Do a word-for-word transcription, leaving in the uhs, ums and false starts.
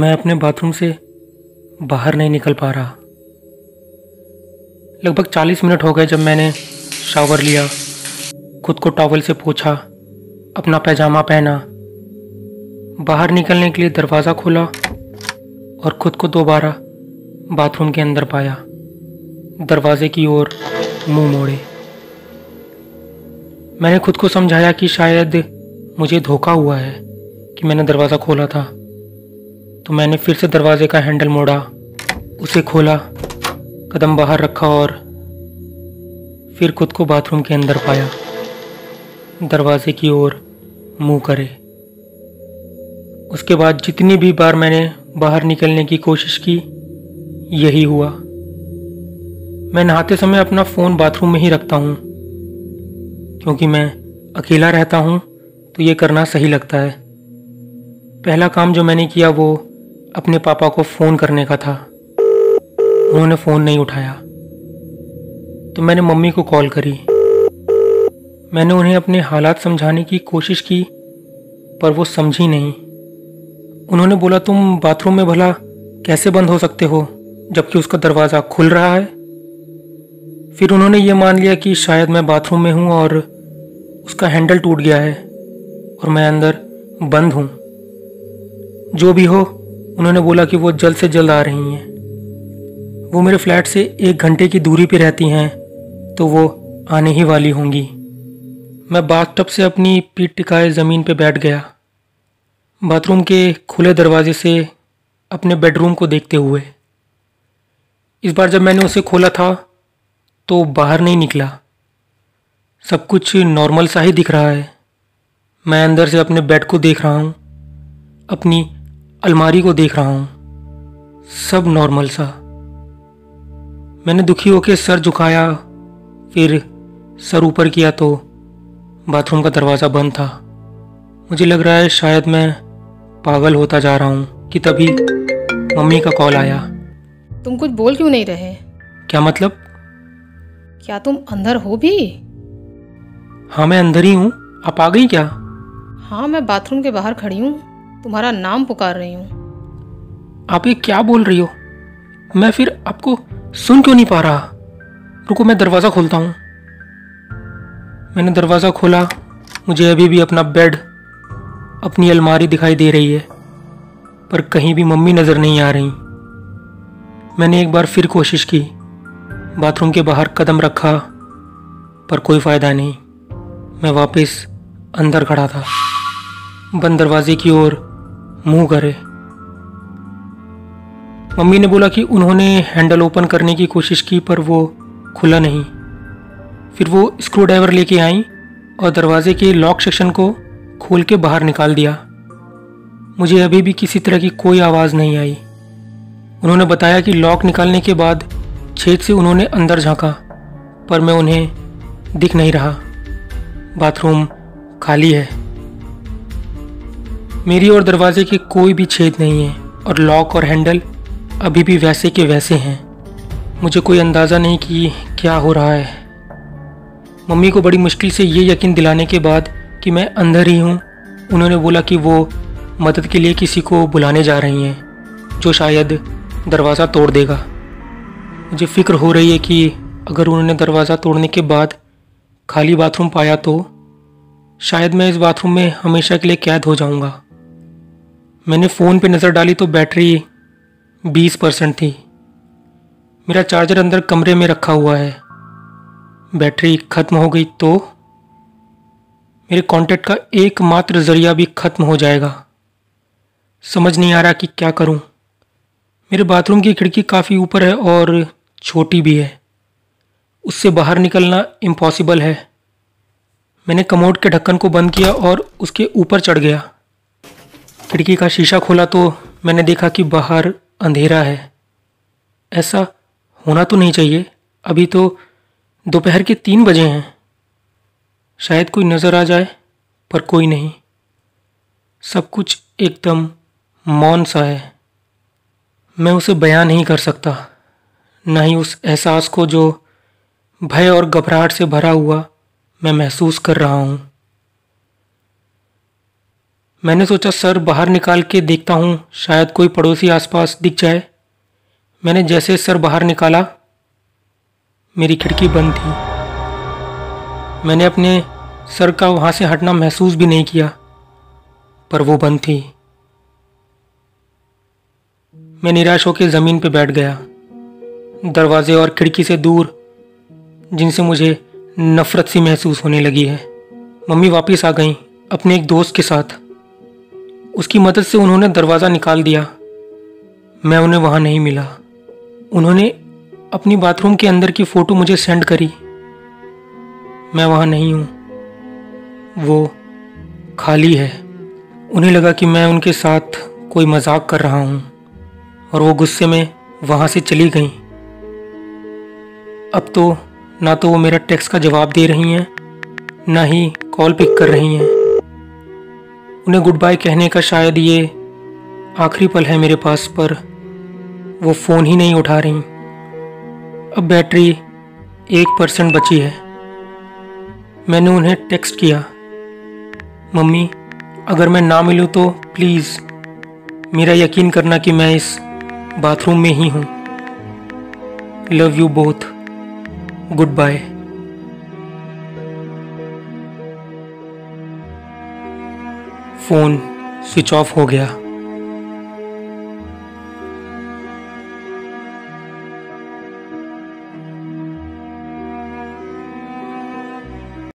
मैं अपने बाथरूम से बाहर नहीं निकल पा रहा। लगभग चालीस मिनट हो गए जब मैंने शावर लिया, खुद को टॉवल से पोंछा, अपना पैजामा पहना, बाहर निकलने के लिए दरवाज़ा खोला और खुद को दोबारा बाथरूम के अंदर पाया। दरवाजे की ओर मुंह मोड़े। मैंने खुद को समझाया कि शायद मुझे धोखा हुआ है कि मैंने दरवाज़ा खोला था। तो मैंने फिर से दरवाजे का हैंडल मोड़ा, उसे खोला, कदम बाहर रखा और फिर खुद को बाथरूम के अंदर पाया। दरवाजे की ओर मुंह करे। उसके बाद जितनी भी बार मैंने बाहर निकलने की कोशिश की, यही हुआ। मैं नहाते समय अपना फ़ोन बाथरूम में ही रखता हूँ, क्योंकि मैं अकेला रहता हूँ तो ये करना सही लगता है। पहला काम जो मैंने किया वो अपने पापा को फ़ोन करने का था। उन्होंने फ़ोन नहीं उठाया तो मैंने मम्मी को कॉल करी। मैंने उन्हें अपने हालात समझाने की कोशिश की पर वो समझी नहीं। उन्होंने बोला, तुम बाथरूम में भला कैसे बंद हो सकते हो जबकि उसका दरवाज़ा खुल रहा है। फिर उन्होंने ये मान लिया कि शायद मैं बाथरूम में हूँ और उसका हैंडल टूट गया है और मैं अंदर बंद हूँ। जो भी हो, उन्होंने बोला कि वो जल्द से जल्द आ रही हैं। वो मेरे फ्लैट से एक घंटे की दूरी पर रहती हैं तो वो आने ही वाली होंगी। मैं बाथटब से अपनी पीठ टिकाए ज़मीन पर बैठ गया, बाथरूम के खुले दरवाजे से अपने बेडरूम को देखते हुए। इस बार जब मैंने उसे खोला था तो बाहर नहीं निकला। सब कुछ नॉर्मल सा ही दिख रहा है। मैं अंदर से अपने बेड को देख रहा हूँ, अपनी अलमारी को देख रहा हूँ, सब नॉर्मल सा। मैंने दुखी होकर सर झुकाया, फिर सर ऊपर किया तो बाथरूम का दरवाज़ा बंद था। मुझे लग रहा है शायद मैं पागल होता जा रहा हूँ कि तभी मम्मी का कॉल आया। तुम कुछ बोल क्यों नहीं रहे? क्या मतलब? क्या तुम अंदर हो भी? हाँ, मैं अंदर ही हूँ। आप आ गई क्या? हाँ, मैं बाथरूम के बाहर खड़ी हूँ, तुम्हारा नाम पुकार रही हूँ। आप ये क्या बोल रही हो? मैं फिर आपको सुन क्यों नहीं पा रहा? रुको, मैं दरवाज़ा खोलता हूँ। मैंने दरवाज़ा खोला। मुझे अभी भी अपना बेड, अपनी अलमारी दिखाई दे रही है, पर कहीं भी मम्मी नज़र नहीं आ रही। मैंने एक बार फिर कोशिश की, बाथरूम के बाहर कदम रखा, पर कोई फ़ायदा नहीं। मैं वापस अंदर खड़ा था, बंद दरवाजे की ओर मुंह करे। मम्मी ने बोला कि उन्होंने हैंडल ओपन करने की कोशिश की पर वो खुला नहीं। फिर वो स्क्रू ड्राइवर लेके आई और दरवाजे के लॉक सेक्शन को खोल के बाहर निकाल दिया। मुझे अभी भी किसी तरह की कोई आवाज़ नहीं आई। उन्होंने बताया कि लॉक निकालने के बाद छेद से उन्होंने अंदर झांका, पर मैं उन्हें दिख नहीं रहा। बाथरूम खाली है, मेरी और दरवाजे के कोई भी छेद नहीं है और लॉक और हैंडल अभी भी वैसे के वैसे हैं। मुझे कोई अंदाज़ा नहीं कि क्या हो रहा है। मम्मी को बड़ी मुश्किल से ये यकीन दिलाने के बाद कि मैं अंदर ही हूँ, उन्होंने बोला कि वो मदद के लिए किसी को बुलाने जा रही हैं जो शायद दरवाज़ा तोड़ देगा। मुझे फ़िक्र हो रही है कि अगर उन्होंने दरवाज़ा तोड़ने के बाद खाली बाथरूम पाया तो शायद मैं इस बाथरूम में हमेशा के लिए कैद हो जाऊंगा। मैंने फ़ोन पे नज़र डाली तो बैटरी बीस परसेंट थी। मेरा चार्जर अंदर कमरे में रखा हुआ है। बैटरी ख़त्म हो गई तो मेरे कांटेक्ट का एकमात्र ज़रिया भी ख़त्म हो जाएगा। समझ नहीं आ रहा कि क्या करूं। मेरे बाथरूम की खिड़की काफ़ी ऊपर है और छोटी भी है, उससे बाहर निकलना इम्पॉसिबल है। मैंने कमोड के ढक्कन को बंद किया और उसके ऊपर चढ़ गया। खिड़की का शीशा खोला तो मैंने देखा कि बाहर अंधेरा है। ऐसा होना तो नहीं चाहिए, अभी तो दोपहर के तीन बजे हैं। शायद कोई नज़र आ जाए, पर कोई नहीं। सब कुछ एकदम मौन सा है। मैं उसे बयां नहीं कर सकता, ना ही उस एहसास को जो भय और घबराहट से भरा हुआ मैं महसूस कर रहा हूँ। मैंने सोचा सर बाहर निकाल के देखता हूँ, शायद कोई पड़ोसी आसपास दिख जाए। मैंने जैसे सर बाहर निकाला, मेरी खिड़की बंद थी। मैंने अपने सर का वहाँ से हटना महसूस भी नहीं किया, पर वो बंद थी। मैं निराश होकर ज़मीन पर बैठ गया। दरवाजे और खिड़की से दूर, जिनसे मुझे नफ़रत सी महसूस होने लगी है। मम्मी वापस आ गईं अपने एक दोस्त के साथ। उसकी मदद से उन्होंने दरवाज़ा निकाल दिया। मैं उन्हें वहाँ नहीं मिला। उन्होंने अपनी बाथरूम के अंदर की फ़ोटो मुझे सेंड करी। मैं वहाँ नहीं हूँ, वो खाली है। उन्हें लगा कि मैं उनके साथ कोई मजाक कर रहा हूँ और वो गुस्से में वहाँ से चली गईं। अब तो ना तो वो मेरा टेक्स्ट का जवाब दे रही हैं, ना ही कॉल पिक कर रही हैं। उन्हें गुड बाय कहने का शायद ये आखिरी पल है मेरे पास, पर वो फ़ोन ही नहीं उठा रही। अब बैटरी एक परसेंट बची है। मैंने उन्हें टेक्स्ट किया, मम्मी अगर मैं ना मिलूँ तो प्लीज़ मेरा यकीन करना कि मैं इस बाथरूम में ही हूँ। Love you both, goodbye. Phone switch off हो गया।